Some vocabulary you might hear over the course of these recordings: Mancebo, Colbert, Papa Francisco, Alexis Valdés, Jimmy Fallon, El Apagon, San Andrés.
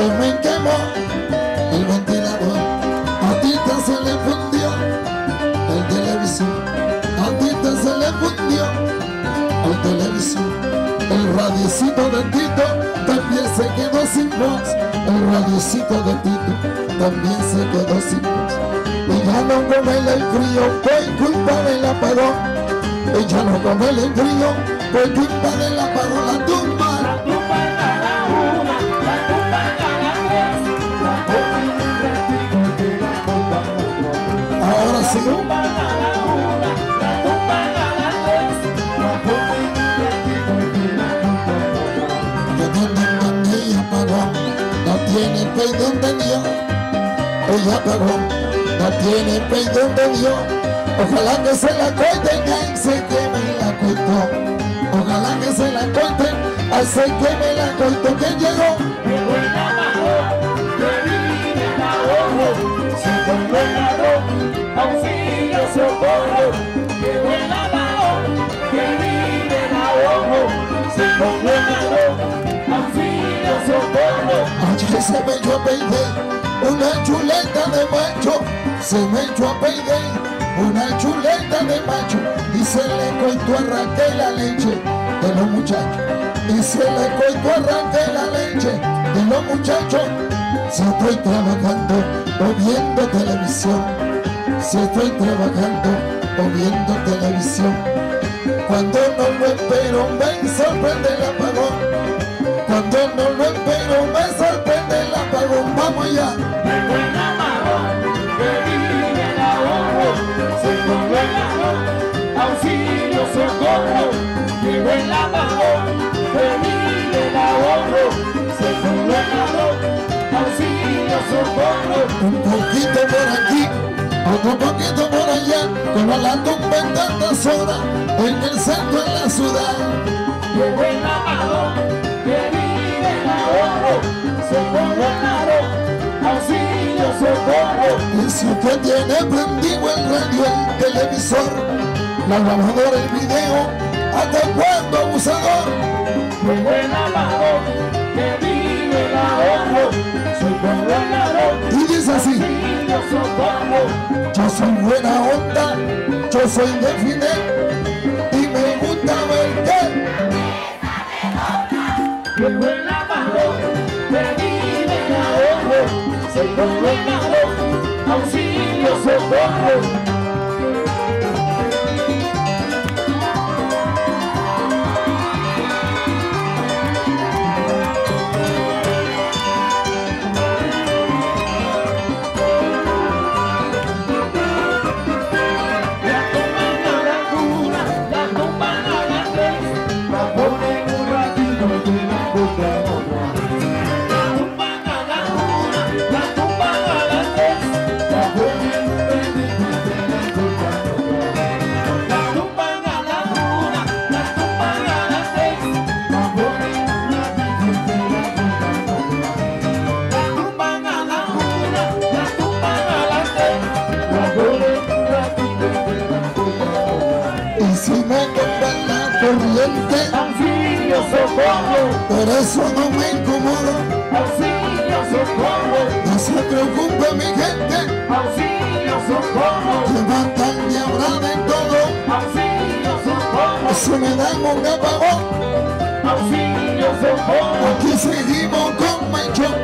se me quemó el ventilador, a Tita se le fundió el televisor, a Tita se le fundió el televisor, el radiocito de Tito también se quedó sin voz, el radiocito de Tito también se quedó sin voz. Ella no comela el frío, fue culpa del apagón, ella no comela el frío, fue culpa del apagón, la tumba. La tumba a la una, la tumba a la tres, la tumba y la tumba. Que donde mandé y apagó, no tiene perdón de Dios. Ella apagó, no tiene perdón de Dios. Ojalá que se la corten, ahí se queme la cortó. Ojalá que se la corten, ahí se queme la cortó. Que llegó, llegó el apagón, que vine el ahorro, se volvió el arroz. Auxilio, socorro, que el apagón, que vive el ahogo, se volvió el apagón, auxilio, socorro. Ayer se me echó a perder una chuleta de macho, se me echó a perder una chuleta de macho, y se le cortó a Raquel la leche de los muchachos, y se le cortó a Raquel la leche de los muchachos. Si estoy trabajando o viendo televisión, si estoy trabajando o viendo televisión, cuando no lo espero me sorprende el apagón, cuando no lo espero me sorprende el apagón. Vamos allá. Llegó el apagón, que vive el ahorro, se volvió el apagón, auxilio, socorro. Llegó el apagón, que vive el ahorro, se volvió el apagón, auxilio, socorro. Un poquito por aquí, otro poquito por allá, como la tumba en tantas horas, en el centro de la ciudad. Llegó el apagón, que vive el ahorro, se volvió el apagón, auxilio, socorro. Y si usted tiene prendido el radio, el televisor, la grabadora, el video, ¿hasta cuándo, abusador? Llegó el apagón, que vive el ahorro, se volvió el apagón. Y dice así: yo soy buena onda, yo soy de Fidel, y me gusta verte. Llegó el apagón, que vive el ahorro, se volvió el apagón, auxilio, socorro. Auxilio, socorro. Por eso no me incomodo, auxilio, socorro. No se preocupe mi gente, auxilio, socorro. Que matan y ahora de todo, auxilio, socorro. Si me dan un apagón, auxilio, socorro. Aquí seguimos con mechón,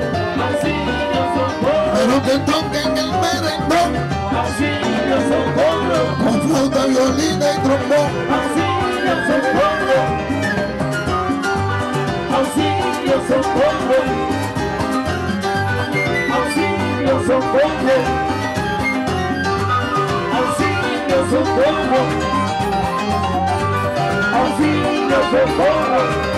auxilio, socorro. Pero que toquen el merendón, auxilio, socorro. Con flauta, violina y trombón, auxilio, socorro. Auxilio, socorro. Auxilio, socorro. Auxilio, socorro. Auxilio, socorro. Auxilio, socorro.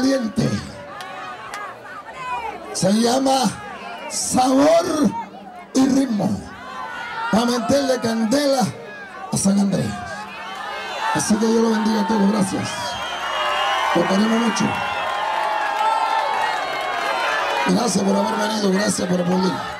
caliente. Se llama sabor y ritmo. Para meterle candela a San Andrés. Así que Dios lo bendiga a todos. Gracias. Lo queremos mucho. Gracias por haber venido. Gracias por aplaudir.